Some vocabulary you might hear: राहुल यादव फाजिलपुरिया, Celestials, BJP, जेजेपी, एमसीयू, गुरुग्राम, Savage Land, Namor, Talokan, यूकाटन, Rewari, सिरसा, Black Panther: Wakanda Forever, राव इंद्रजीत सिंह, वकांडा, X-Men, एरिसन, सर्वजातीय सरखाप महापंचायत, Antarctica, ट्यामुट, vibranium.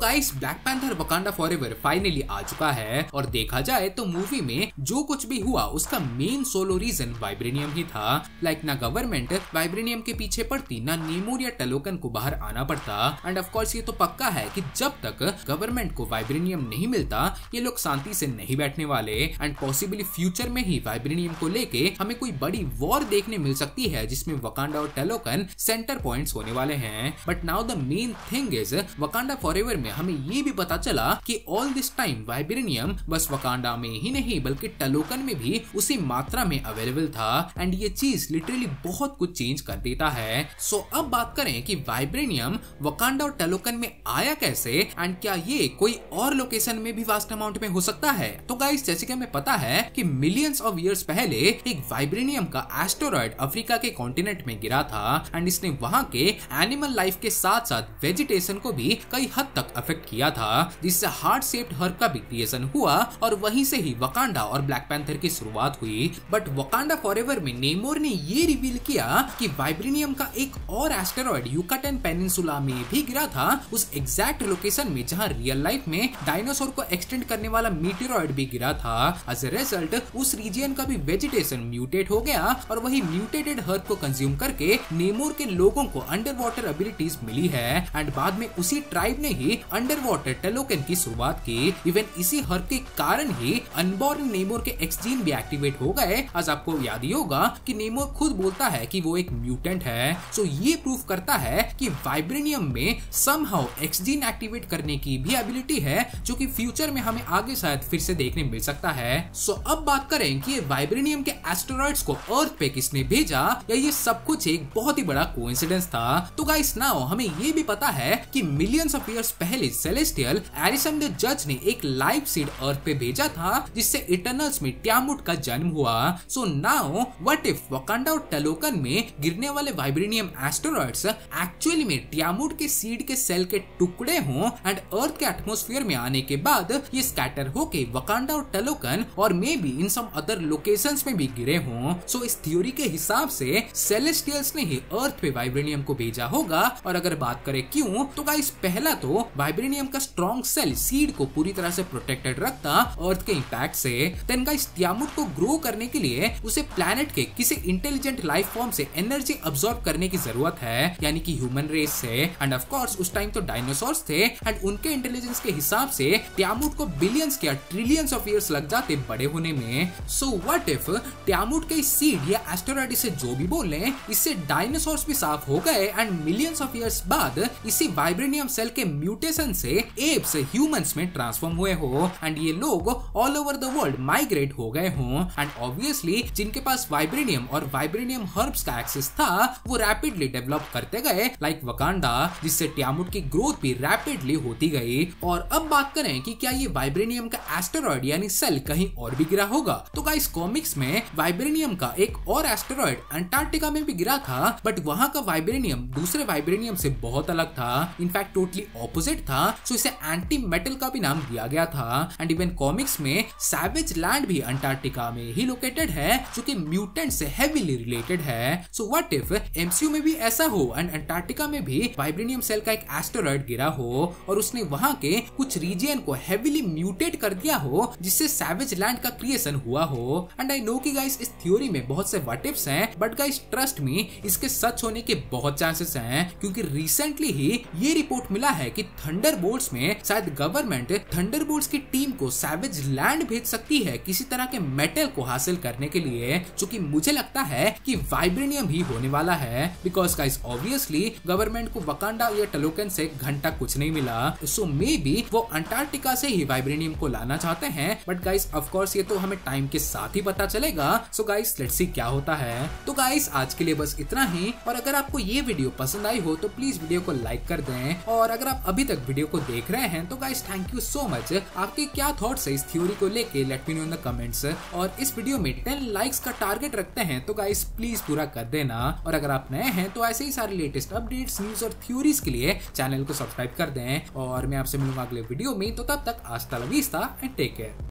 Guys black panther वकांडा forever finally आ चुका है और देखा जाए तो मूवी में जो कुछ भी हुआ उसका मेन सोलो रीजन वाइब्रेनियम ही था। लाइक ना गवर्नमेंट वाइब्रेनियम के पीछे पड़ती, ना नेमोर या टलोकन को बाहर आना पड़ता। एंड ऑफ कोर्स ये तो पक्का है कि जब तक गवर्नमेंट को वाइब्रेनियम नहीं मिलता ये लोग शांति से नहीं बैठने वाले। एंड पॉसिबली फ्यूचर में ही वाइब्रेनियम को लेके हमें कोई बड़ी वॉर देखने मिल सकती है जिसमें वकांडा और टलोकन सेंटर पॉइंट्स होने वाले हैं। But now the main thing is वकांडा forever में हमें ये भी पता चला कि ऑल दिस टाइम वाइब्रेनियम बस वकांडा में ही नहीं बल्कि टलोकन में भी उसी मात्रा में अवेलेबल था। एंड ये चीज लिटरली बहुत कुछ चेंज कर देता है। सो अब बात करें कि वाइब्रेनियम वकांडा और टलोकन में आया कैसे एंड क्या ये कोई और लोकेशन में भी वास्ट अमाउंट में हो सकता है। तो गाइस जैसे कि हमें पता है कि मिलियंस ऑफ ईयर्स पहले एक वाइब्रेनियम का एस्टेरॉयड अफ्रीका के कॉन्टिनेंट में गिरा था एंड इसने वहां के एनिमल लाइफ के साथ साथ वेजिटेशन को भी कई हद तक अफेक्ट किया था, जिससे हार्ट शेप्ड हर्ब का भी क्रिएशन हुआ और वहीं से ही वकांडा और ब्लैक पैंथर की शुरुआत हुई। बट वकांडा फॉरएवर में नेमोर ने ये रिवील किया कि वाइब्रेनियम का एक और एस्टेरॉयड यूकाटन पेनिनसुला में भी गिरा था, उस एग्जैक्ट लोकेशन में जहां रियल लाइफ में डायनासोर को एक्सटेंड करने वाला मीटेरॉयड भी गिरा था। एज ए रिजल्ट उस रीजन का भी वेजिटेशन म्यूटेट हो गया और वही म्यूटेटेड हर्ब को कंज्यूम करके नेमोर के लोगों को अंडर वाटर एबिलिटीज मिली है। एंड बाद में उसी ट्राइब ने ही अंडर वाटर टलोकन की शुरुआत की। इवन इसी हर्ब के कारण ही अनबॉर्न नेमोर के एक्स जीन भी एक्टिवेट हो गए। आज आपको याद ही होगा कि नेमोर खुद बोलता है कि वो एक म्यूटेंट है। सो ये प्रूफ करता है कि वाइब्रेनियम में समहाउ एक्स जीन एक्टिवेट करने की भी एबिलिटी है, जो कि फ्यूचर में हमें आगे शायद फिर से देखने मिल सकता है। सो अब बात करें कि ये वाइब्रेनियम के एस्टेरॉइड्स को अर्थ पे किसने भेजा या ये सब कुछ एक बहुत ही बड़ा कोइंसिडेंस था। तो गाइस नाउ हमें ये भी पता है कि मिलियंस ऑफ ईयर्स पहले सेलेस्टियल एरिसन द जज ने एक लाइफ सीड अर्थ पे भेजा था, जिससे इटर्नल्स में ट्यामुट का जन्म हुआ। So now what if वकांडा और टलोकन में गिरने वाले वाइब्रेनियम एस्टेरॉइड्स एक्चुअली में ट्यामुट के सीड के सेल के टुकड़े हों एंड अर्थ के एटमॉस्फेयर में आने के बाद ये स्कैटर होके वकांडा और टलोकन और may be in some other locations में भी गिरे हों। सो इस थ्योरी के हिसाब से सेलेस्टियल्स ने ही अर्थ पे वाइब्रेनियम को भेजा होगा। और अगर बात करें क्यों, तो गाइस पहला तो वाइब्रेनियम का स्ट्रॉन्ग सेल सीड को पूरी तरह से प्रोटेक्टेड रखता अर्थ के इम्पैक्ट से। देन गाइस ट्यामुट को ग्रो करने के लिए उसे प्लैनेट के किसी इंटेलिजेंट लाइफ फॉर्म से एनर्जी अब्सॉर्ब करने की जरूरत है, यानी कि ह्यूमन रेस से। एंड ऑफ कोर्स उस टाइम तो डायनासोर्स थे एंड उनके इंटेलिजेंस के हिसाब से ट्यामुट को बिलियंस या ट्रिलियंस ऑफ इयर्स लग जाते बड़े होने में। सो व्हाट इफ ट्यामुट के सीड या एस्टेरॉइड से जो भी बोले इससे डायनासोर्स भी साफ हो गए एंड मिलियंस ऑफ इयर्स बाद इसी वाइब्रेनियम सेल के म्यूटेशन से एप्स ह्यूमंस में ट्रांसफॉर्म हुए हो एंड ये लोग all over the world migrate हो गए हो। एंड ऑब्वियसली जिनके पास वाइब्रेनियम और वाइब्रेनियम हर्ब्स का एक्सेस था वो रैपिडली डेवलप करते गए लाइक वकांडा, जिससे ट्यामुट की ग्रोथ भी रैपिडली होती गई। और अब बात करें कि क्या ये वाइब्रेनियम का एस्टेरॉयड यानी सेल कहीं और भी गिरा होगा। तो गाइस कॉमिक्स में वाइब्रेनियम का एक और एस्टेरॉयड अंटार्कटिका में भी गिरा था, बट वहां का वाइब्रेनियम दूसरे वाइब्रेनियम से बहुत अलग था, इनफैक्ट टोटली ऑपोजिट था। सो इसे एंटी मेटल का भी नाम दिया गया था। एंड इवन कॉमिक्स में सैवेज लैंड भी अंटार्कटिका में ही लोकेटेड है, जो कि म्यूटेंट से हेवीली रिलेटेड है। सो व्हाट इफ एमसीयू में भी ऐसा हो एंड अंटार्कटिका में भी वाइब्रेनियम सेल का एक एस्टेरॉयड गिरा हो और उसने वहां के कुछ रीजन को हेवीली म्यूटेट कर दिया हो, जिससे सैवेज लैंड का क्रिएशन हुआ हो। एंड आई नो कि गाइस इस थ्योरी में बहुत से व्हाट इफ्स हैं, बट गाइस ट्रस्ट मी इसके सच होने के बहुत चांसेस हैं, क्योंकि रिसेंटली ही ये रिपोर्ट मिला है कि थंडरबोल्ट्स में शायद गवर्नमेंट थंडरबोल्ट्स की टीम को सैवेज लैंड भेज सकती है किसी तरह के मेटल को हासिल करने के लिए, जो कि मुझे लगता है कि वाइब्रेनियम ही होने वाला है। बिकॉज गाइस ऑब्वियसली गवर्नमेंट को वकांडा या टलोकन से घंटा कुछ नहीं मिला। सो मे बी वो अंटार्कटिका से ही वाइब्रेनियम को लाना चाहते हैं, बट गाइस ऑफ कोर्स ये तो हमें टाइम के साथ ही पता चलेगा। सो गाइस लेट्स सी क्या होता है। तो गाइस आज के लिए बस इतना ही, और अगर आपको ये वीडियो पसंद आई हो तो प्लीज वीडियो को लाइक कर दें। और अगर आप अभी तक वीडियो को देख रहे हैं तो guys thank you so much. आपके क्या थॉट्स है इस थ्योरी को लेके let me know in the comments. और इस वीडियो में 10 लाइक्स का टारगेट रखते हैं तो गाइस प्लीज पूरा कर देना। और अगर आप नए हैं तो ऐसे ही सारे लेटेस्ट अपडेट्स, न्यूज और थ्योरीज के लिए चैनल को सब्सक्राइब कर दें। और मैं आपसे मिलूंगा अगले वीडियो में, तो तब तक आस्ता ला विस्ता एंड टेक केयर।